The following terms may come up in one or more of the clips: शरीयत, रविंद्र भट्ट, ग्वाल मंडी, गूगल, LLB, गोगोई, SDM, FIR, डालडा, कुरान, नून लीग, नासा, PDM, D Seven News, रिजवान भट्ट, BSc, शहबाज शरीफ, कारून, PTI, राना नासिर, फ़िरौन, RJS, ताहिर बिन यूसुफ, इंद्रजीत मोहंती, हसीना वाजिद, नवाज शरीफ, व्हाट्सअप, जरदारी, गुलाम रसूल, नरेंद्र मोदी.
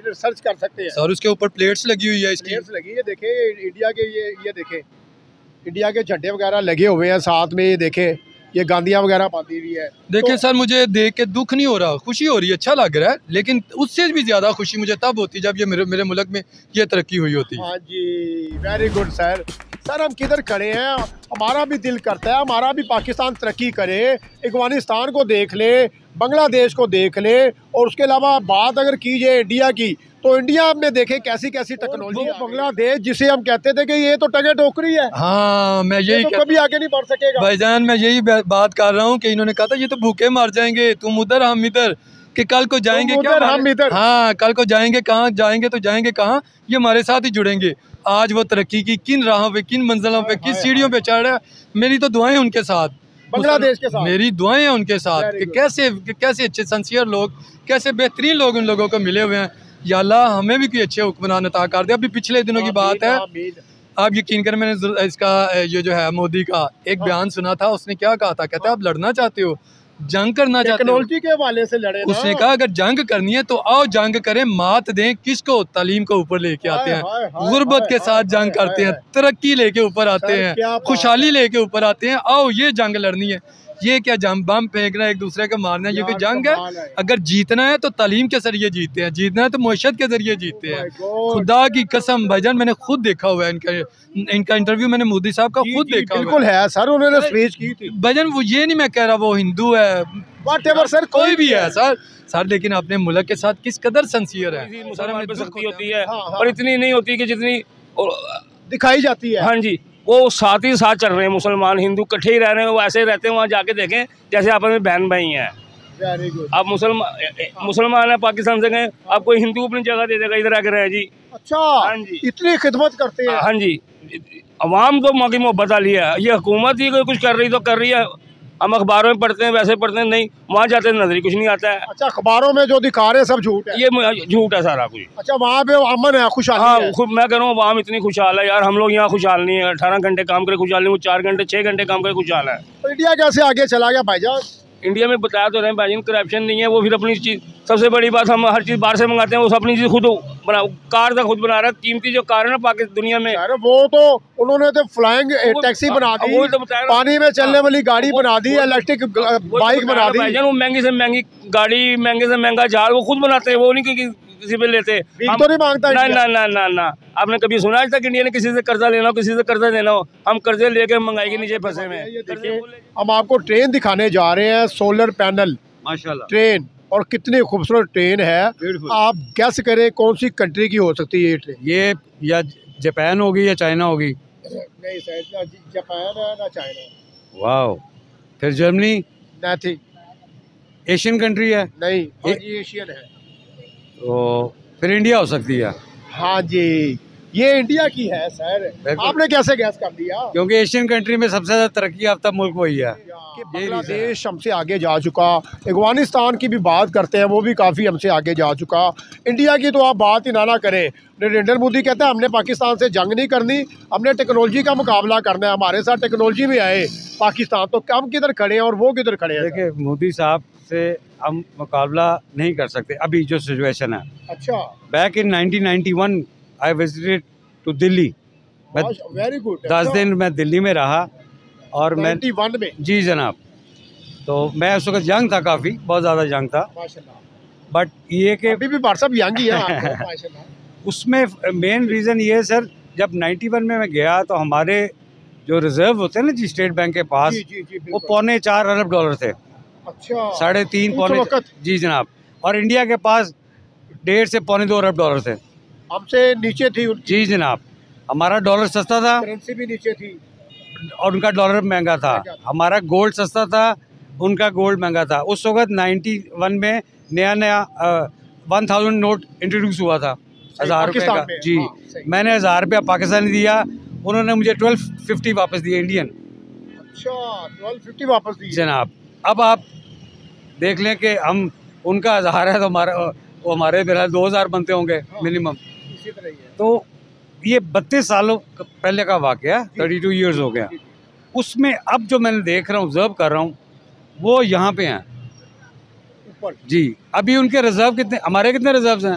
Search कर सकते हैं। सर उसके ऊपर प्लेट्स लगी हुई है, इसकी प्लेट्स लगी है, देखे इंडिया के, ये देखे इंडिया के झंडे वगैरह लगे हुए हैं साथ में, ये देखे ये गांधियां वगैरह बांधी हुई है। देखिए सर मुझे देख के दुख नहीं हो रहा, खुशी हो रही है, अच्छा लग रहा है, लेकिन उससे भी ज्यादा खुशी मुझे तब होती जब ये मेरे मुल्क में ये तरक्की हुई होती। हाँ जी, वेरी गुड सर। सर हम किधर खड़े हैं, हमारा भी दिल करता है, हमारा भी पाकिस्तान तरक्की करे, अफगानिस्तान को देख ले, बांग्लादेश को देख ले, और उसके अलावा बात अगर की जाए इंडिया की तो इंडिया में देखे कैसी कैसी टेक्नोलॉजी। बांग्लादेश जिसे हम कहते थे कि ये तो टगे टोकरी है, हाँ मैं यही तो कभी आगे नहीं बढ़ सकेगा। भाईजान मैं यही बात कर रहा हूँ कि इन्होंने कहा था ये तो भूखे मर जाएंगे, तुम उधर हम इधर, कि कल को जाएंगे क्या हम इधर, हाँ कल को जाएंगे कहाँ, जाएंगे तो जाएंगे कहाँ, ये हमारे साथ ही जुड़ेंगे। आज वो तरक्की की किन राहों पे, किन मंजिलों पे, किस सीढ़ियों पे चढ़ रहा है। मेरी तो दुआएं उनके साथ, बांग्लादेश के साथ मेरी दुआएं हैं उनके साथ कि कैसे अच्छे सिंसियर लोग, कैसे बेहतरीन लोग उन लोगों को मिले हुए हैं। या अल्लाह हमें भी कोई अच्छे हुक्मरान अता कर दे। अभी पिछले दिनों की बात है, आप यकीन करें मैंने इसका ये जो है मोदी का एक बयान सुना था, उसने क्या कहा था, कहता है आप लड़ना चाहते हो, जंग करना चाहते हो, टेक्नोलॉजी के हवाले से लड़े। उसने कहा अगर जंग करनी है तो आओ जंग करें, मात दें किसको, तालीम को ऊपर लेके आते हैं, गुर्बत के साथ जंग करते हैं, तरक्की लेके ऊपर आते हैं, खुशहाली लेके ऊपर आते हैं, आओ ये जंग लड़नी है। ये क्या बम फेंकना है, एक दूसरे को मारना है, ये कोई जंग है? अगर जीतना है तो तालीम के जरिए जीतते हैं, जीतना है तो मुआशरत के जरिए जीतते हैं। खुदा की कसम भाईजान मैंने खुद देखा हुआ है, इनका इंटरव्यू मैंने मोदी साहब का खुद देखा, बिल्कुल है सर उन्होंने स्पीच की थी। भाईजान वो ये नहीं मैं कह रहा वो हिंदू है, व्हाटएवर सर कोई भी है सर, सर लेकिन अपने मुल्क के साथ किस कदर सिंसियर है। सर हमें सख्ती होती है पर इतनी नहीं होती कि जितनी दिखाई जाती है। हाँ जी वो साथ ही साथ चल रहे हैं, मुसलमान हिंदू इकट्ठे ही रह रहे हैं, वो ऐसे ही रहते हैं, वहाँ जाके देखें जैसे आपस में बहन भाई हैं। आप मुसलमान है पाकिस्तान से गए, आप कोई हिंदू अपनी जगह दे देगा, इधर आके रहे जी। अच्छा हाँ जी इतनी खिदमत करते हैं। हाँ जी अवाम को माँ की मोहब्बत आ लिया है, ये हुकूमत ही कोई कुछ कर रही तो कर रही है। हम अखबारों में पढ़ते हैं, वैसे पढ़ते हैं, नहीं वहाँ जाते हैं नजर कुछ नहीं आता है। अच्छा अखबारों में जो दिखा रहे हैं सब झूठ है, ये झूठ है सारा कुछ। अच्छा वहाँ पे अमन है, खुशहाल। हाँ खुद मैं कह रहा हूँ वहाँ इतनी खुशहाल है यार, हम लोग यहाँ खुशहाल नहीं है। 18 घंटे काम करे खुशहाल नहीं, वो 4 घंटे 6 घंटे काम करे खुशहाल है। इंडिया कैसे आगे चला गया भाईजान? इंडिया में बताया तो रहे हैं भाईजान करप्शन नहीं है, वो फिर अपनी चीज़, सबसे बड़ी बात हम हर चीज़ बाहर से मंगाते हैं, वो अपनी चीज़ खुद बना, कार खुद बना रहा है, कीमती जो कार है ना पाकिस्तान दुनिया में। अरे वो तो उन्होंने तो फ्लाइंग टैक्सी बना दी, वो तो पानी में चलने वाली गाड़ी बना दी, इलेक्ट्रिक बाइक बना दी भाईजान, वो महंगी से महंगी गाड़ी, महंगे से महंगा जहाज वो खुद बनाते हैं, वो नहीं किसी पे लेते, तो नहीं मांगता ना ना ना ना ना। आपने कभी सुना आज तक इंडिया ने किसी से कर्जा लेना हो, किसी से कर्जा देना हो? हम कर्जे लेके महंगाई के नीचे फंसे में। देखिए हम आपको ट्रेन दिखाने जा रहे हैं, सोलर पैनल माशाल्लाह ट्रेन, और कितनी खूबसूरत ट्रेन है। आप गैस करें कौन सी कंट्री की हो सकती है ये ट्रेन? ये या जापान होगी या चाइना होगी। नहीं सर जापान है ना चाइना। वाह फिर जर्मनी ना थी, एशियन कंट्री है। नहीं एशियन है तो फिर इंडिया हो सकती है। हाँ जी ये इंडिया की है सर, आपने कैसे गैस कर दिया? क्योंकि एशियन कंट्री में सबसे ज़्यादा तरक्की याफ्ता मुल्क वही है। बांग्लादेश हमसे आगे जा चुका, अफगानिस्तान की भी बात करते हैं वो भी काफ़ी हमसे आगे जा चुका, इंडिया की तो आप बात ही ना करें। नरेंद्र मोदी कहते हैं हमने पाकिस्तान से जंग नहीं करनी, हमने टेक्नोलॉजी का मुकाबला करना है, हमारे साथ टेक्नोलॉजी में आए पाकिस्तान, तो हम किधर खड़े हैं और वो किधर खड़े हैं? देखिए मोदी साहब से हम मुकाबला नहीं कर सकते, अभी जो सिचुएशन है। अच्छा back in 1991 I visited to Delhi, very good. 10 दिन मैं दिल्ली में रहा और मैं 91 में जी जनाब, तो मैं उस वक्त यंग था, काफ़ी बहुत ज़्यादा यंग था माशाल्लाह, बट ये कि अभी भी व्हाट्सअप यंग ही है माशाल्लाह। उसमें मेन रीज़न ये है सर, जब 91 में मैं गया तो हमारे जो रिजर्व होते हैं ना जी स्टेट बैंक के पास, जी, जी, वो $4.25 अरब थे। अच्छा 3.5 पौने जी जनाब, और इंडिया के पास 1.5 से 2.25 अरब डॉलर थे, हमसे नीचे थी जी जनाब। हमारा डॉलर सस्ता था, करेंसी भी नीचे थी, और उनका डॉलर महंगा था। हमारा गोल्ड सस्ता था, उनका गोल्ड महंगा था। उस वक्त 91 में नया नया 1000 नोट इंट्रोड्यूस हुआ था, 1000 रुपये का जी। मैंने 1000 रुपया पाकिस्तानी दिया, उन्होंने मुझे 1250 वापस दिए इंडियन। अच्छा 1250 वापस दिए जनाब। अब आप देख लें कि हम उनका 1000 है तो हमारा वो हमारे बिना 2000 बनते होंगे मिनिमम। तो ये 32 सालों पहले का वाक़या, 32 इयर्स हो गया। उसमें अब जो मैंने देख रहा हूँ, ऑब्जर्व कर रहा हूँ, वो यहाँ पे हैं जी। अभी उनके रिजर्व कितने, हमारे कितने रिजर्व्स हैं?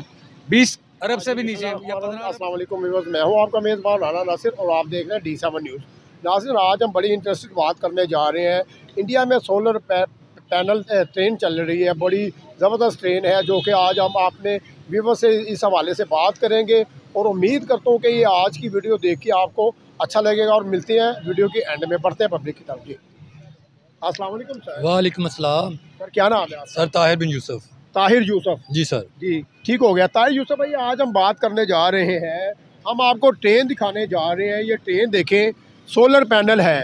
20 अरब से भी नीचे। अस्सलाम वालेकुम व्यूअर्स, मैं हूं आपका मेज़बान राना नासिर और आप देख रहे हैं D7 News। नासिर, आज हम बड़ी इंटरेस्टिंग बात करने जा रहे हैं। इंडिया में सोलर पैनल ट्रेन चल रही है, बड़ी ज़बरदस्त ट्रेन है जो कि आज हम आपने व्यूअर्स से इस हवाले से बात करेंगे और उम्मीद करता हूँ कि ये आज की वीडियो देख के आपको अच्छा लगेगा। और मिलते हैं वीडियो के एंड में, बढ़ते हैं पब्लिक की तरफ। जी अस्सलाम वालेकुम सर। वालेकुम अस्सलाम सर, क्या नाम है? सर ताहिर बिन यूसुफ। ताहिर यूसुफ जी सर, जी ठीक हो गया। ताहिर यूसुफ भाई, आज हम बात करने जा रहे हैं, हम आपको ट्रेन दिखाने जा रहे हैं। ये ट्रेन देखें, सोलर पैनल है,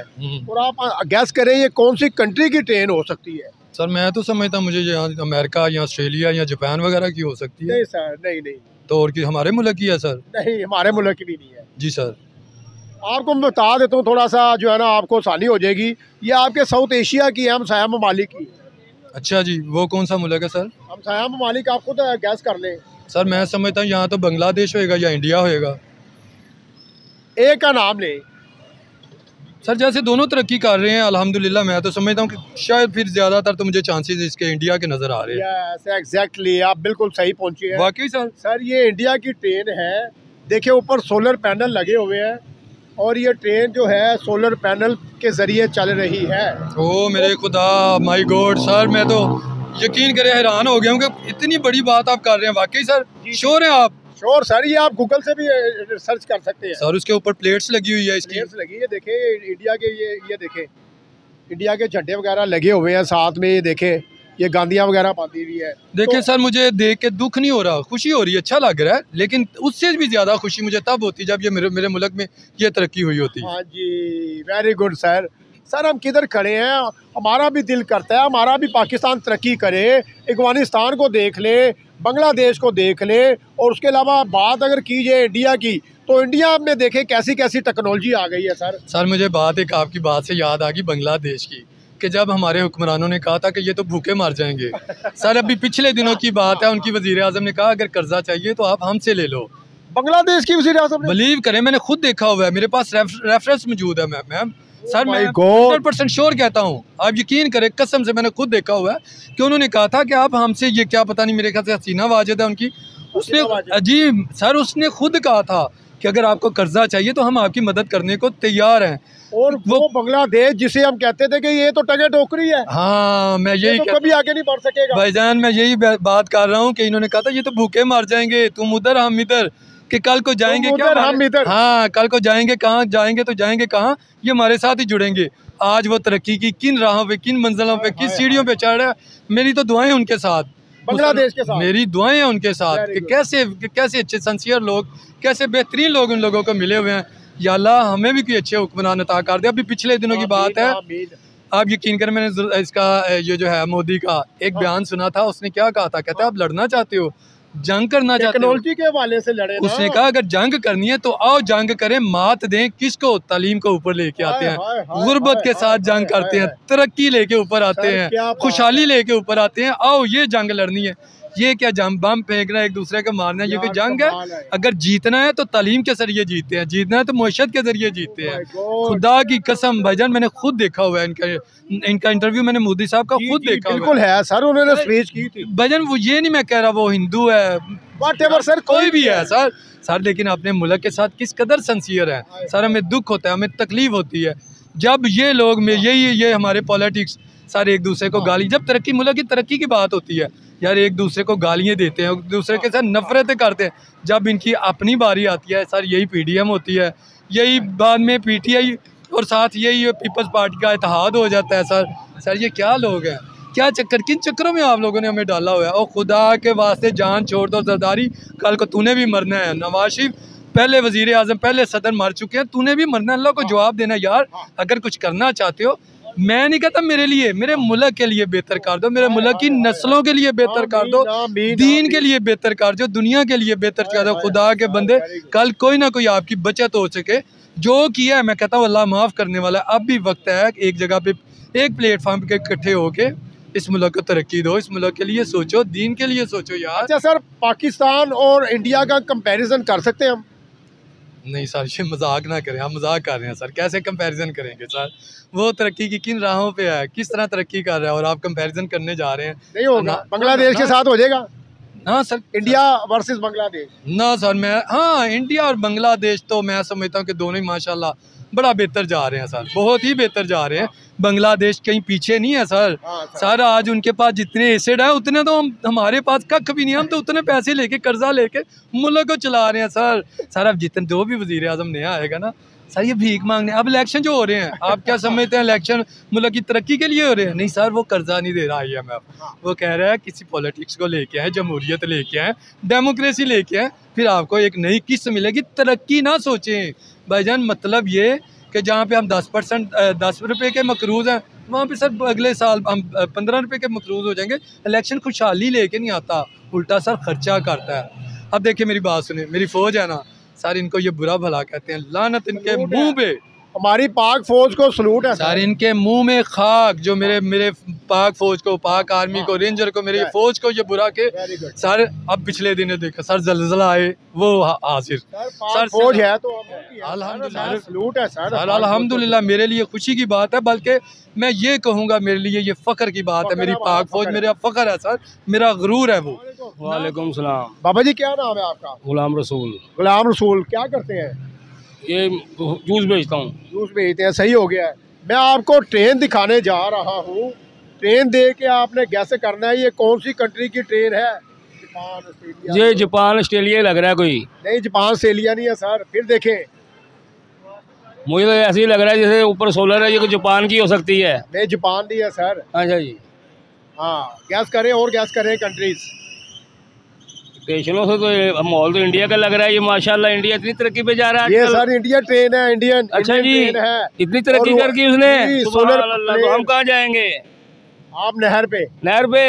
और आप गैस करें ये कौन सी कंट्री की ट्रेन हो सकती है? सर मैं तो समझता मुझे यहाँ अमेरिका या ऑस्ट्रेलिया या जापान वगैरह की हो सकती है। नहीं सर, नहीं नहीं, तो और की हमारे मुल्क की है सर? नहीं, हमारे मुल्क की भी नहीं है। जी सर, आपको मैं बता देता हूँ, थोड़ा सा जो है ना आपको आसानी हो जाएगी। ये आपके साउथ एशिया की है, हमसाया ममालिक की। अच्छा जी, वो कौन सा मुल्क है सर? हमसाया ममालिक, आप खुद गैस कर लें। सर मैं समझता हूँ यहाँ तो बांग्लादेश होएगा या इंडिया होएगा। एक का नाम लें सर, जैसे दोनों तरक्की कर रहे हैं अल्हम्दुलिल्लाह। मैं तो समझता हूँ कि शायद फिर ज़्यादातर तो मुझे चांसेस इसके इंडिया के नज़र आ रहे हैं। एग्जैक्टली, आप बिल्कुल सही पहुँचे हैं। वाकई सर, सर ये इंडिया की ट्रेन है, देखिए ऊपर सोलर पैनल लगे हुए हैं और ये ट्रेन जो है सोलर पैनल के जरिए चल रही है। ओ मेरे खुदा, माय गॉड सर, मैं तो यकीन करें हैरान हो गया हूँ कि इतनी बड़ी बात आप कर रहे हैं। वाकई सर, श्योर हैं आप? श्योर सर, ये आप गूगल से भी सर्च कर सकते हैं सर। उसके ऊपर प्लेट्स लगी हुई है, इसकी प्लेट्स लगी है, देखे इंडिया के, ये देखे इंडिया के झंडे वगैरह लगे हुए हैं साथ में। ये देखे ये गांधियाँ वगैरह बांधी हुई है। देखिए सर, मुझे देख के दुख नहीं हो रहा, खुशी हो रही है, अच्छा लग रहा है। लेकिन उससे भी ज्यादा खुशी मुझे तब होती जब ये मेरे मुल्क में ये तरक्की हुई होती। हाँ जी, वेरी गुड सर। सर हम किधर खड़े हैं, हमारा भी दिल करता है, हमारा भी पाकिस्तान तरक्की करे। अफगानिस्तान को देख ले, बांग्लादेश को देख ले, और उसके अलावा बात अगर की जाए इंडिया की, तो इंडिया में देखे कैसी कैसी टेक्नोलॉजी आ गई है सर। सर मुझे बात एक आपकी बात से याद आ गई, बांग्लादेश की, कि जब हमारे हुक्मरानों ने कहा था कि ये तो भूखे मर जाएंगे। सर अभी पिछले दिनों की बात है, उनकी वजीर आजम ने कहा अगर कर्जा चाहिए तो आप हमसे ले लो। बांग्लादेश की वजीर आजम, बिलीव करें, मैंने खुद देखा हुआ है, मेरे पास रेफरेंस मौजूद है। मैम सर मैं 100% श्योर कहता हूँ, आप यकीन करें, कसम से मैंने खुद देखा हुआ है कि उन्होंने कहा था कि आप हमसे ये, क्या पता नहीं, मेरे ख्याल से हसीना वाजिद है उनकी, उसने जी सर उसने खुद कहा था कि अगर आपको कर्जा चाहिए तो हम आपकी मदद करने को तैयार हैं। और वो बांग्लादेश जिसे हम कहते थे कि ये तो टके टोकरी है। हाँ मैं यही तो कभी आगे नहीं बढ़ सकेगा। भाईजान मैं यही बात कर रहा हूँ कि इन्होंने कहा था ये तो भूखे मर जाएंगे, तुम उधर हम इधर, कि कल को जाएंगे क्या हम इधर। हाँ कल को जाएंगे कहाँ, जाएंगे तो जाएंगे कहाँ, ये हमारे साथ ही जुड़ेंगे। आज वो तरक्की की किन राहों पे, किन मंजिलों पे, किस सीढ़ियों पे चढ़ रहा है। मेरी तो दुआएं उनके साथ, बांग्लादेश के साथ मेरी दुआएं हैं उनके साथ कि कैसे अच्छे सिंसियर लोग, कैसे बेहतरीन लोग उन लोगों को मिले हुए हैं। या अल्लाह हमें भी कोई अच्छे हुक्मरान अता कर दे। अभी पिछले दिनों की बात है, आप यकीन करें, मैंने इसका ये जो है मोदी का एक बयान सुना था, उसने क्या कहा था, कहता है आप लड़ना चाहते हो, जंग करना चाहते हो, टेक्नोलॉजी के हवाले से लड़े। उसने कहा अगर जंग करनी है तो आओ जंग करें, मात दें किसको, तालीम को ऊपर लेके आते हैं, गुर्बत के साथ जंग करते हैं, तरक्की लेके ऊपर आते हैं, खुशहाली लेके ऊपर आते हैं, आओ ये जंग लड़नी है। ये क्या जम बम फेंकना है, एक दूसरे को मारना है, ये कोई जंग है? अगर जीतना है तो तालीम के जरिए जीतते हैं, जीतना है तो मुआशरत के जरिए जीतते हैं। खुदा की कसम भाईजान, मैंने खुद देखा हुआ है इनका इंटरव्यू, मैंने मोदी साहब का खुद देखा हुआ है। बिल्कुल है सर, उन्होंने स्पीच की थी भाईजान। वो ये नहीं मैं कह रहा वो हिंदू है, व्हाटएवर सर, कोई भी है सर। सर लेकिन अपने मुल्क के साथ किस कदर सिंसियर है सर, हमें दुख होता है, हमें तकलीफ होती है जब ये लोग में ये हमारे पॉलिटिक्स सर एक दूसरे को गाली, जब तरक्की मुल्क की तरक्की की बात होती है यार, एक दूसरे को गालियाँ देते हैं, एक दूसरे के साथ नफरतें करते हैं। जब इनकी अपनी बारी आती है सर, यही PDM होती है, यही बाद में PTI और साथ यही पीपल्स पार्टी का इत्तेहाद हो जाता है। सर ये क्या लोग हैं, क्या चक्कर, किन चक्करों में आप लोगों ने हमें डाला हुआ है। और खुदा के वास्ते जान छोड़ दो जरदारी, कल को तूने भी मरना है। नवाज शरीफ पहले वजीर आजम, पहले सदर मर चुके हैं, तूने भी मरना है, अल्लाह को जवाब देना यार। अगर कुछ करना चाहते हो, मैं नहीं कहता मेरे लिए, मेरे मुल्क के लिए बेहतर कर दो, मेरे मुल्क की नस्लों के लिए बेहतर कर दो, दीन के लिए बेहतर कर दो, दुनिया के लिए बेहतर कर दो। खुदा के बंदे, कल कोई ना कोई आपकी बचत हो सके। जो किया है मैं कहता हूँ अल्लाह माफ़ करने वाला। अब भी वक्त है एक जगह पे, एक प्लेटफॉर्म पे इकट्ठे होके इस मुल्क को तरक्की दो, इस मुल्क के लिए सोचो, दीन के लिए सोचो यार। अच्छा सर, पाकिस्तान और इंडिया का कंपेरिजन कर सकते हैं हम? नहीं सर ये मजाक ना करें, हम मजाक कर रहे हैं सर, कैसे कंपैरिजन करेंगे सर। वो तरक्की की किन राहों पे है, किस तरह तरक्की कर रहा है, और आप कंपैरिजन करने जा रहे हैं। नहीं होगा, बांग्लादेश के साथ हो जाएगा हाँ सर, इंडिया वर्सेस बांग्लादेश ना सर, मैं हाँ इंडिया और बांग्लादेश तो मैं समझता हूँ कि दोनों ही माशाल्लाह बड़ा बेहतर जा रहे हैं सर, बहुत ही बेहतर जा रहे हैं। बांग्लादेश कहीं पीछे नहीं है सर। सर आज उनके पास जितने एसेट है उतने तो हमारे पास कख भी नहीं है। हम तो उतने पैसे लेके कर्जा लेके मुल्क को चला रहे हैं सर। सर अब जितने जो भी वजीर आजम नया आएगा ना सर, ये भीख मांगने अब इलेक्शन जो हो रहे हैं, आप क्या समझते हैं इलेक्शन मुल्क की तरक्की के लिए हो रहे हैं? नहीं सर, वो कर्जा नहीं दे रहा है हमें, वो कह रहा है किसी पॉलिटिक्स को लेके आए, जमहूरियत लेके आए, डेमोक्रेसी लेके आए, फिर आपको एक नई किस्त मिलेगी। तरक्की ना सोचें भाईजान, मतलब ये कि जहाँ पे हम 10 रुपए के मकरूज हैं, वहाँ पे सर अगले साल हम 15 रुपए के मकरूज हो जाएंगे। इलेक्शन खुशहाली लेके नहीं आता, उल्टा सर खर्चा करता है। अब देखिए मेरी बात सुने, मेरी फौज है ना सर, इनको ये बुरा भला कहते हैं, लानत इनके मुंह पे। हमारी पाक फौज को सलूट है सर, इनके मुंह में खाक। जो मेरे पाक फौज को, पाक आर्मी को, रेंजर को, मेरी फौज को ये बुरा के सर। अब पिछले दिनों देखा सर जलजला आए, वो हाजिर सर फौज है तो अल्हम्दुलिल्लाह सलूट है सर। अल्हम्दुलिल्लाह मेरे लिए खुशी की बात है, बल्कि मैं ये कहूँगा मेरे लिए ये फ़ख्र की बात है। मेरी पाक फौज मेरा फ़ख्र है सर, मेरा गुरूर है वो। वालेकुम सलाम। बाबा जी क्या नाम है आपका? गुलाम रसूल। गुलाम रसूल क्या करते हैं? ये जूस बेचता हूँ। जूस बेचते हैं, सही हो गया है। मैं आपको ट्रेन दिखाने जा रहा हूँ, ट्रेन देख के आपने गैस करना है ये कौन सी कंट्री की ट्रेन है। Japan, Australia. ये जापान ऑस्ट्रेलिया लग रहा है कोई? नहीं जापान ऑस्ट्रेलिया नहीं है सर। फिर देखें, मुझे तो ऐसे ही लग रहा है जैसे ऊपर सोलर है, ये जापान की हो सकती है। नहीं जापान नहीं है सर। अच्छा जी, हाँ गैस करें और गैस करें कंट्रीज। देशों से तो माहौल तो इंडिया का लग रहा है। ये माशाल्लाह इंडिया इतनी तरक्की पे जा रहा है। ये सर इंडिया ट्रेन है, इंडियन। अच्छा जी, इतनी तरक्की कर दी उसने, तो हम कहाँ जाएंगे? आप नहर पे, नहर पे।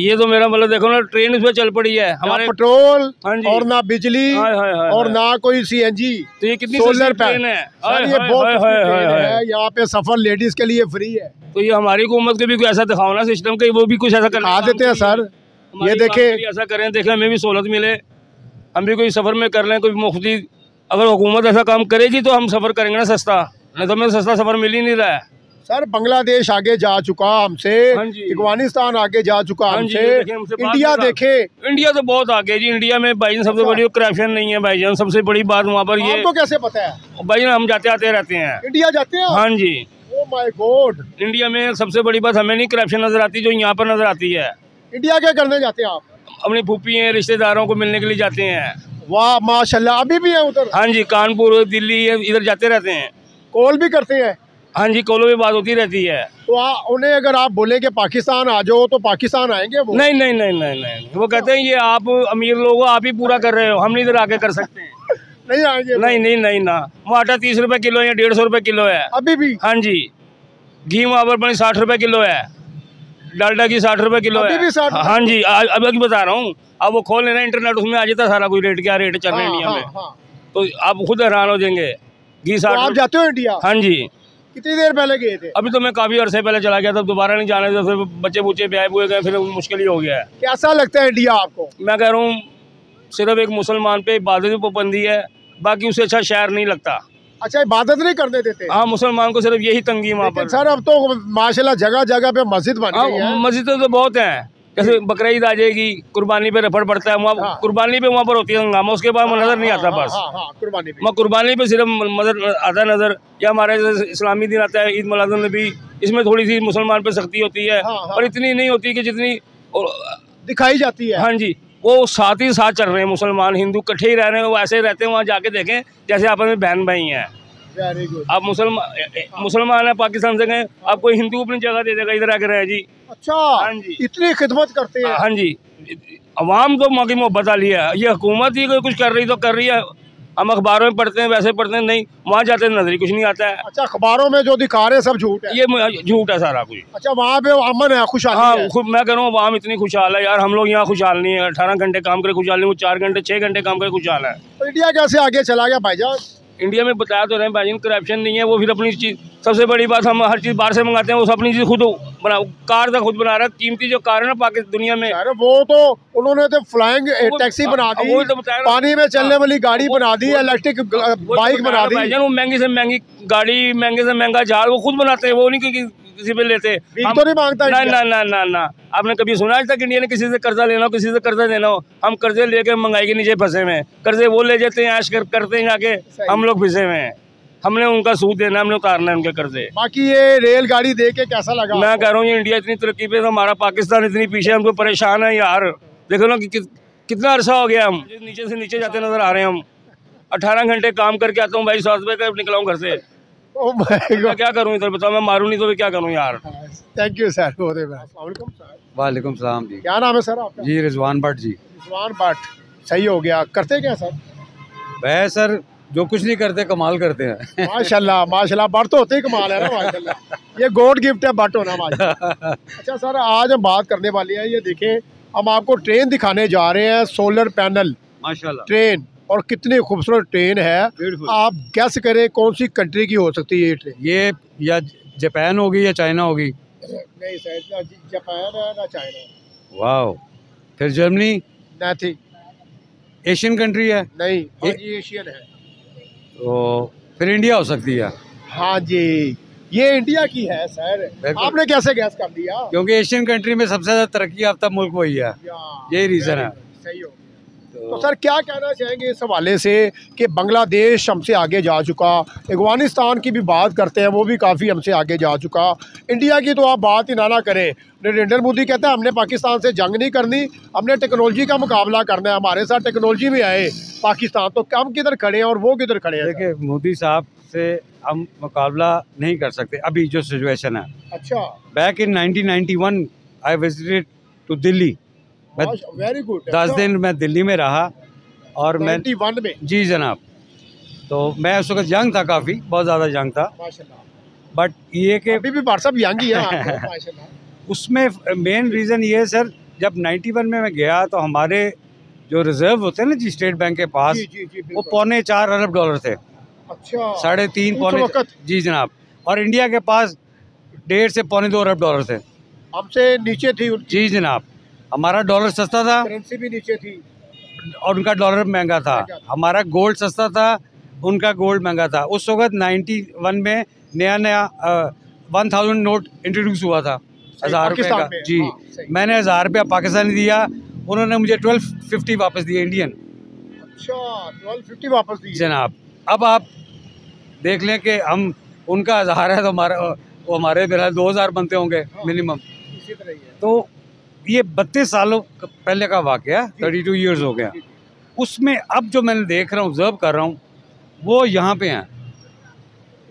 ये तो मेरा मतलब देखो ना, ट्रेन उसमें चल पड़ी है, हमारे पेट्रोल और ना बिजली और ना कोई CNG। तो ये कितनी सोलर ट्रेन है, यहाँ पे सफर लेडीज के लिए फ्री है। तो ये हमारी हुकूमत को भी ऐसा दिखाओ ना सिस्टम का, वो भी कुछ ऐसा दिखा देते हैं सर। ये देखें, ऐसा करें, देखें हमें भी सहूलत मिले, हम भी कोई सफ़र में कर लें कोई मुफ्ती। अगर हुकूमत ऐसा काम करेगी तो हम सफ़र करेंगे ना सस्ता, नहीं तो हमें सस्ता सफ़र मिल ही नहीं रहा है सर। बांग्लादेश आगे जा चुका हमसे, अफगानिस्तान आगे जा चुका हमसे, इंडिया देखें, इंडिया तो बहुत आगे जी। इंडिया में भाईजान सबसे बड़ी करप्शन नहीं है भाईजान, सबसे बड़ी बात वहाँ पर। ये आपको कैसे पता है भाईजान? हम जाते आते रहते हैं, इंडिया जाते हैं। हाँ जी, ओ माय गॉड। इंडिया में सबसे बड़ी बात हमें नहीं करप्शन नजर आती जो यहाँ पर नजर आती है। इंडिया क्या करने जाते हैं आप? अपनी फूफी हैं, रिश्तेदारों को मिलने के लिए जाते हैं। वाह माशाल्लाह, अभी भी है उधर? हाँ जी, कानपुर, दिल्ली, इधर जाते रहते हैं। कॉल भी करते हैं? हाँ जी, कॉलों में बात होती रहती है। तो उन्हें अगर आप बोले कि पाकिस्तान आ जाओ तो पाकिस्तान आएंगे वो? नहीं नहीं नहीं नहीं नहीं, वो कहते हैं ये आप अमीर लोग हो, आप ही पूरा कर रहे हो, हम इधर आके कर सकते हैं। नहीं आएंगे? नहीं नहीं नहीं ना, वो आटा 30 रुपये किलो है, 150 रुपये किलो है अभी भी। हाँ जी, घी वहाँ पर पानी 60 रुपये किलो है, डालडा की 60 रुपए किलो है भी। हाँ जी, अब की बता रहा हूँ। अब वो खोल लेना इंटरनेट, उसमें आ जाता है सारा कुछ, रेट क्या रेट चल रहे हैं इंडिया में, तो आप खुद हैरान हो जाएंगे। घी 60। आप जाते हो इंडिया? हाँ जी। कितनी देर पहले गए थे? अभी तो मैं काफी अरसे पहले चला गया था, दोबारा नहीं जाने था, फिर बच्चे बुच्चे ब्याह हुए गए, फिर मुश्किल ही हो गया। कैसा लगता है इंडिया आपको? मैं कह रहा हूँ सिर्फ एक मुसलमान पे इबादत की पाबंदी है, बाकी उसे अच्छा शहर नहीं लगता। अच्छा, इबादत नहीं करने देते? हाँ, मुसलमान को सिर्फ यही तंगी वहाँ पर सर। अब तो माशाल्लाह जगह जगह पे मस्जिद बन गई है। मस्जिद तो बहुत है, जैसे बकरीद आ जाएगी, कुर्बानी पे रफड़ पड़ता है वहाँ। कुर्बानी पे वहाँ पर होती है हंगामा, उसके बाद नजर नहीं आता। बस कुर्बानी पे सिर्फ मदद आता नजर। या हमारे इस्लामी दिन आता है ईद मिलादुन नबी, इसमें थोड़ी सी मुसलमान पे सख्ती होती है, पर इतनी नहीं होती की जितनी दिखाई जाती है। हाँ जी, वो साथ ही साथ चल रहे हैं, मुसलमान हिंदू इकट्ठे ही रह रहे हैं। वो ऐसे ही रहते हैं, वहाँ जाके देखें जैसे आपस में बहन भाई हैं। आप मुसलमान है पाकिस्तान से गए, आप कोई हिंदू अपनी जगह दे देगा, इधर आके रहे जी। अच्छा, हाँ जी, इतनी खिदमत करते हैं। हाँ जी, अवाम को माँ की मोहब्बत आली है। ये हुकूमत ही कोई कुछ कर रही तो कर रही है, हम अखबारों में पढ़ते हैं, वैसे पढ़ते हैं, नहीं वहाँ जाते नजर ही कुछ नहीं आता है। अच्छा, अखबारों में जो दिखा रहे हैं सब झूठ है? ये झूठ है सारा कुछ। अच्छा, वहाँ पे अमन है, खुशहाल? हाँ, खुद मैं कह रहा हूँ वहाँ इतनी खुशहाल है यार, हम लोग यहाँ खुशहाल नहीं है। 18 घंटे काम करे खुशहाल नहीं, वो 4 घंटे 6 घंटे काम करे खुशहाल है। तो इंडिया कैसे आगे चला गया भाईजान? इंडिया में बताया तो रहे भाईजान करप्शन नहीं है, वो फिर अपनी चीज़। सबसे बड़ी बात, हम हर चीज़ बाहर से मंगाते हैं, वो अपनी चीज़ खुद बना, कार तो खुद बना रहा है। कीमती जो कार है ना पाकिस्तान दुनिया में, अरे वो तो उन्होंने तो फ्लाइंग टैक्सी बना दी, वो तो पानी में चलने वाली गाड़ी बना दी, इलेक्ट्रिक बाइक बना दी। वो महंगी से महंगी गाड़ी, महंगे से महंगा जहाज वो खुद बनाते हैं, वो नहीं किसी पे लेते हम, तो नहीं मांगता ना, ना ना ना ना आपने कभी सुना आज तक इंडिया ने किसी से कर्जा लेना हो किसी से कर्जा देना हो। हम कर्जे लेके महंगाई के नीचे फंसे हुए हैं, कर्जे वो ले जाते हैं ऐश करते हैं आके, हम लोग फंसे हुए हैं। हमने उनका सूद देना, हमने उतारना है उनके कर्जे। बाकी ये रेलगाड़ी दे के कैसा लगा? मैं कह रहा हूँ ये इंडिया इतनी तरक्की पे, हमारा पाकिस्तान इतनी पीछे, हमको परेशान है यार। देखो ना कितना अरसा हो गया, हम नीचे से नीचे जाते नजर आ रहे हैं। हम 18 घंटे काम करके आता हूँ भाई, 100 रुपये का निकला हूँ घर से। ओ भाई मैं क्या करूँ इधर बताओ, मैं मारूँ नहीं तो मैं क्या करूँ यार। Thank you sir. वालेकुम सलाम जी। क्या नाम है सर आपका? जी रिजवान भट्ट जी। रिजवान भट्ट, सही हो गया। करते क्या सर? वह सर जो कुछ नहीं करते कमाल करते हैं। माशाल्लाह माशाल्लाह, भट्ट तो होते ही कमाल है ना माशाल्लाह। ये गॉड गिफ्ट है भट्ट होना माशाल्लाह। अच्छा सर आज हम बात करने वाले हैं, ये देखें हम आपको ट्रेन दिखाने जा रहे हैं, सोलर पैनल माशाल्लाह ट्रेन, और कितनी खूबसूरत ट्रेन है। आप गैस करें कौन सी कंट्री की हो सकती है ये ट्रेन? ये या जापान होगी या चाइना होगी? नहीं सर ना जापान है ना चाइना। वाह, फिर जर्मनी? ना थी। एशियन कंट्री है? नहीं एशियन है। तो फिर इंडिया हो सकती है। हाँ जी ये इंडिया की है सर। आपने कैसे गैस कर दिया? क्योंकि एशियन कंट्री में सबसे ज्यादा तरक्की याफ्ता मुल्क वही है, यही रीजन है। सही हो। तो सर क्या कहना चाहेंगे इस हवाले से कि बांग्लादेश हमसे आगे जा चुका, अफगानिस्तान की भी बात करते हैं वो भी काफ़ी हमसे आगे जा चुका, इंडिया की तो आप बात ही ना करें। नरेंद्र मोदी कहता है हमने पाकिस्तान से जंग नहीं करनी, हमने टेक्नोलॉजी का मुकाबला करना है, हमारे साथ टेक्नोलॉजी में आए पाकिस्तान। तो हम किधर खड़े हैं और वो किधर खड़े हैं? देखिए मोदी साहब से हम मुकाबला नहीं कर सकते अभी जो सिचुएशन है। अच्छा back in 1991 I visited to Delhi. Very good. 10 दिन मैं दिल्ली में रहा और मैं 91 में जी जनाब, तो मैं उस वक्त यंग था, काफ़ी बहुत ज़्यादा यंग था माशाल्लाह। बट ये कि अभी भी व्हाट्सअप यंग ही है माशाल्लाह। उसमें मेन रीज़न ये है सर, जब 91 में मैं गया तो हमारे जो रिजर्व होते हैं ना जी स्टेट बैंक के पास, जी, जी, जी, वो $4.25 अरब थे। अच्छा 3.5 पौने जी जनाब, और इंडिया के पास $1.5 से $2.25 अरब थे, हमसे नीचे थी जी जनाब। हमारा डॉलर सस्ता था, करेंसी भी नीचे थी, और उनका डॉलर महंगा था। हमारा गोल्ड सस्ता था, उनका गोल्ड महंगा था। उस वक्त 91 में नया नया 1000 नोट इंट्रोड्यूस हुआ था, 1000 रुपये का जी। हाँ, मैंने 1000 रुपया पाकिस्तानी दिया, उन्होंने मुझे 1250 वापस दिए इंडियन। अच्छा 1250 वापस दिए जनाब। अब आप देख लें कि हम उनका 1000 है तो हमारा वो हमारे बिना 2000 बनते होंगे मिनिमम। तो ये 32 सालों पहले का वाकया, 32 ईयर्स हो गया। उसमें अब जो मैं देख रहा हूँ ऑब्जर्व कर रहा हूँ वो यहाँ पे हैं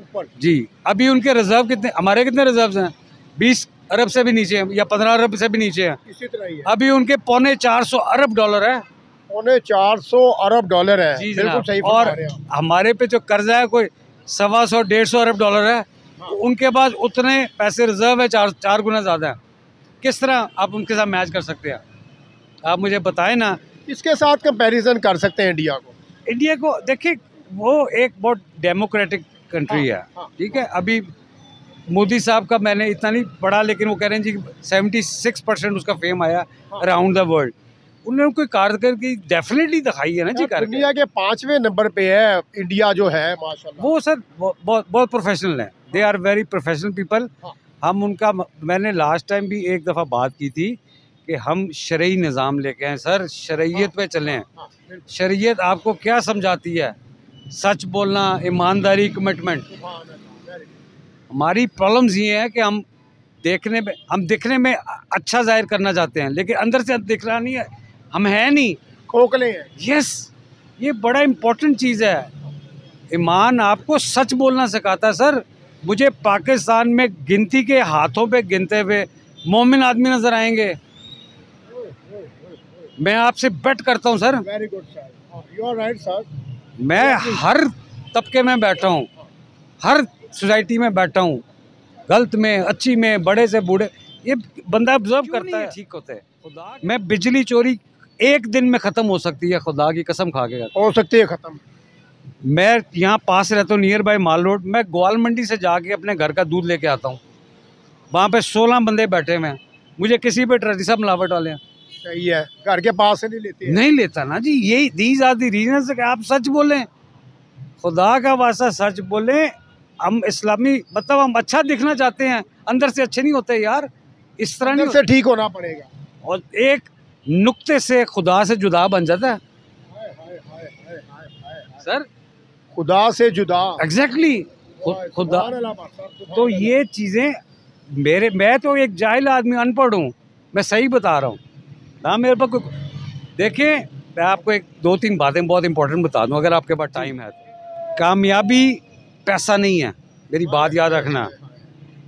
ऊपर जी। अभी उनके रिजर्व कितने, हमारे कितने रिजर्व्स हैं? 20 अरब से भी नीचे हैं या 15 अरब से भी नीचे हैं। इसी तरह ही है। अभी उनके $4.25 अरब है, $4.25 अरब है बिल्कुल सही। और हमारे पे जो कर्जा है कोई $125-150 अरब है। उनके पास उतने पैसे रिजर्व है, 4 गुना ज़्यादा है। किस तरह आप उनके साथ मैच कर सकते हैं? आप मुझे बताएं ना, इसके साथ कंपैरिजन कर सकते हैं इंडिया को। इंडिया को देखिए वो एक बहुत डेमोक्रेटिक कंट्री है, ठीक है। अभी मोदी साहब का मैंने इतना नहीं पढ़ा, लेकिन वो कह रहे हैं जी 76% उसका फेम आया अराउंड द वर्ल्ड। उन्होंने कोई कारकर्दगी डेफिनेटली दिखाई है ना जी। इंडिया के 5वें नंबर पे है इंडिया जो है माशाल्लाह। वो सर बहुत प्रोफेशनल है, they are very professional people. हम उनका, मैंने लास्ट टाइम भी एक दफ़ा बात की थी कि हम शरई निज़ाम लेके आए सर, शरीयत पे चलें। शरीयत आपको क्या समझाती है? सच बोलना, ईमानदारी, कमिटमेंट। हमारी प्रॉब्लम्स ये हैं कि हम दिखने में अच्छा जाहिर करना चाहते हैं, लेकिन अंदर से दिख रहा नहीं है, हम हैं नहीं, खोखले हैं। यस, ये बड़ा इम्पोर्टेंट चीज़ है। ईमान आपको सच बोलना सिखाता है सर। मुझे पाकिस्तान में गिनती के हाथों पे गिनते हुए मोमिन आदमी नजर आएंगे, मैं आपसे बेट करता हूँ sir. Very good sir, you are right sir. मैं हर तबके में बैठा हूँ, हर सोसाइटी में बैठा हूँ, गलत में अच्छी में, बड़े से बूढ़े, ये बंदा ऑब्जर्व करता है। ठीक होते हैं। मैं बिजली चोरी एक दिन में ख़त्म हो सकती है, खुदा की कसम खा के हो सकती है ख़त्म। मैं यहाँ पास रहता हूँ नियर बाय माल रोड, मैं ग्वाल मंडी से जाके अपने घर का दूध लेके आता हूँ, वहाँ पे 16 बंदे बैठे हुए हैं, मुझे किसी पे ट्रस्ट, सब मिलावट वाले हैं। सही है, घर के पास से नहीं लेते, नहीं लेता ना जी। यही दीज आर दी रीजंस कि आप सच बोलें, खुदा का वास्ता सच बोलें। हम इस्लामी मतलब हम अच्छा दिखना चाहते हैं, अंदर से अच्छे नहीं होते यार, इस तरह नहीं से ठीक होना पड़ेगा। और एक नुक्ते से खुदा से जुदा बन जाता है सर, खुदा से जुदा। एग्जैक्टली खुदा। तो ये चीज़ें मेरे, मैं तो एक जाहिल आदमी अनपढ़ हूँ, मैं सही बता रहा हूँ ना, मेरे पर कोई। देखिए मैं आपको एक दो तीन बातें बहुत इंपॉर्टेंट बता दूँ अगर आपके पास टाइम है तो। कामयाबी पैसा नहीं है, मेरी बात याद रखना।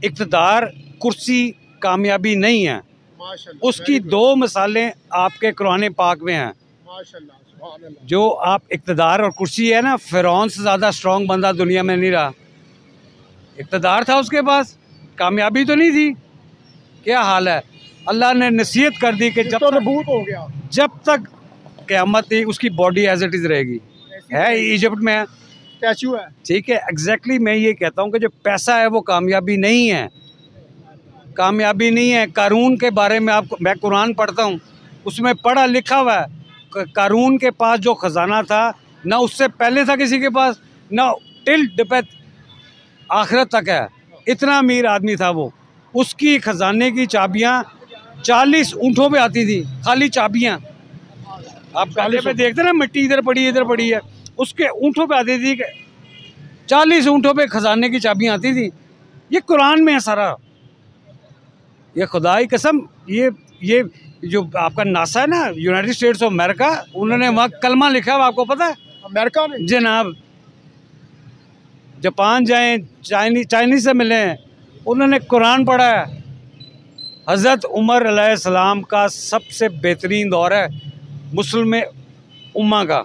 इक़्तिदार कुर्सी कामयाबी नहीं है, उसकी दो मिसालें आपके कुरान पाक में हैं। जो आप इक़्तिदार और कुर्सी है ना, फ़िरौन से ज़्यादा स्ट्रॉन्ग बंदा दुनिया में नहीं रहा। इक़्तिदार था उसके पास, कामयाबी तो नहीं थी। क्या हाल है, अल्लाह ने नसीहत कर दी कि जब तो नबूत हो गया, जब तक क़यामत थी उसकी बॉडी एज इट इज़ रहेगी। है इजिप्ट में स्टैचू है, ठीक है। एग्जैक्टली मैं ये कहता हूँ कि जो पैसा है वो कामयाबी नहीं है, कामयाबी नहीं है। कारून के बारे में आपको, मैं कुरान पढ़ता हूँ, उसमें पढ़ा लिखा हुआ है कारून के पास जो ख़जाना था ना उससे पहले था किसी के पास, ना टिल डिपेथ आखिरत तक है। इतना अमीर आदमी था वो, उसकी ख़जाने की चाबियाँ 40 ऊँटों पे आती थी, खाली चाबियाँ। आप काले पे देखते ना, मिट्टी इधर पड़ी इधर पड़ी है, उसके ऊँटों पे आती थी। 40 ऊँटों पे ख़जाने की चाबियाँ आती थी। ये कुरान में है सारा, ये खुदा की कसम। ये जो आपका नासा है ना, यूनाइटेड स्टेट्स ऑफ अमेरिका, उन्होंने वहाँ कलमा लिखा है, आपको पता है अमेरिका में जनाब। जापान जाएँ, चाइनीज से मिलें, उन्होंने कुरान पढ़ा है। हज़रत उमर अलैहिस्सलाम का सबसे बेहतरीन दौर है मुस्लिम उम्मा का,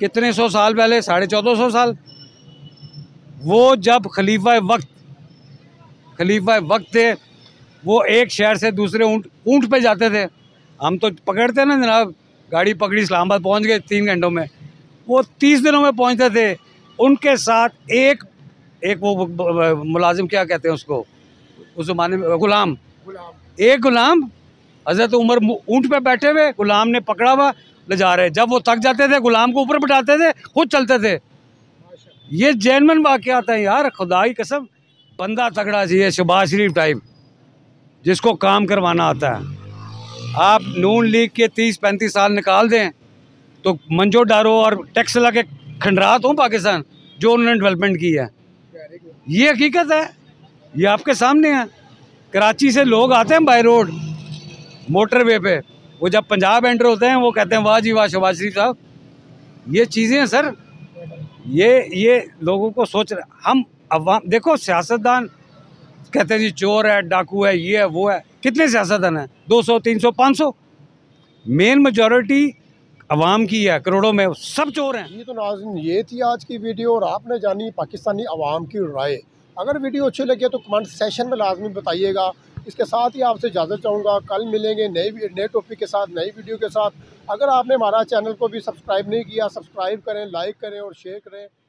कितने सौ साल पहले, 1450 साल। वो जब खलीफा वक्त थे, वो एक शहर से दूसरे ऊँट पे जाते थे। हम तो पकड़ते ना जनाब, गाड़ी पकड़ी इस्लामाबाद पहुंच गए 3 घंटों में, वो 30 दिनों में पहुंचते थे। उनके साथ एक वो मुलाजिम, क्या कहते हैं उसको उस ज़माने में, गुलाम। एक गुलाम, हज़रत उमर ऊँट पे बैठे हुए, गुलाम ने पकड़ा हुआ, ले जा रहे। जब वो थक जाते थे गुलाम को ऊपर बिठाते थे, खुद चलते थे। ये जेनमन वाक़ियात है यार, खुदा की कसम। बंदा तगड़ा चाहिए, शहबाज शरीफ टाइप, जिसको काम करवाना आता है। आप नून लीग के 30-35 साल निकाल दें तो मंजो डारो और टैक्स लगा के खंडरात हो पाकिस्तान, जो उन्होंने डेवलपमेंट की है। ये हकीकत है, ये आपके सामने है। कराची से लोग आते हैं बाई रोड मोटरवे पे, वो जब पंजाब एंटर होते हैं वो कहते हैं वाह जी वाह शहबाज शरीफ साहब। ये चीज़ें हैं सर, ये लोगों को सोच रहे। हम अवाम देखो, सियासतदान कहते हैं जी चोर है, डाकू है, ये है वो है। कितने सियासतदान हैं, 200, 300, 500। मेन मेजॉरिटी अवाम की है, करोड़ों में, सब चोर हैं। ये तो नाज़रीन ये थी आज की वीडियो, और आपने जानी पाकिस्तानी अवाम की राय। अगर वीडियो अच्छी लगे तो कमेंट सेशन में लाजमी बताइएगा। इसके साथ ही आपसे इजाज़त चाहूँगा, कल मिलेंगे नए टॉपिक के साथ, नई वीडियो के साथ। अगर आपने हमारा चैनल को भी सब्सक्राइब नहीं किया, सब्सक्राइब करें, लाइक करें और शेयर करें।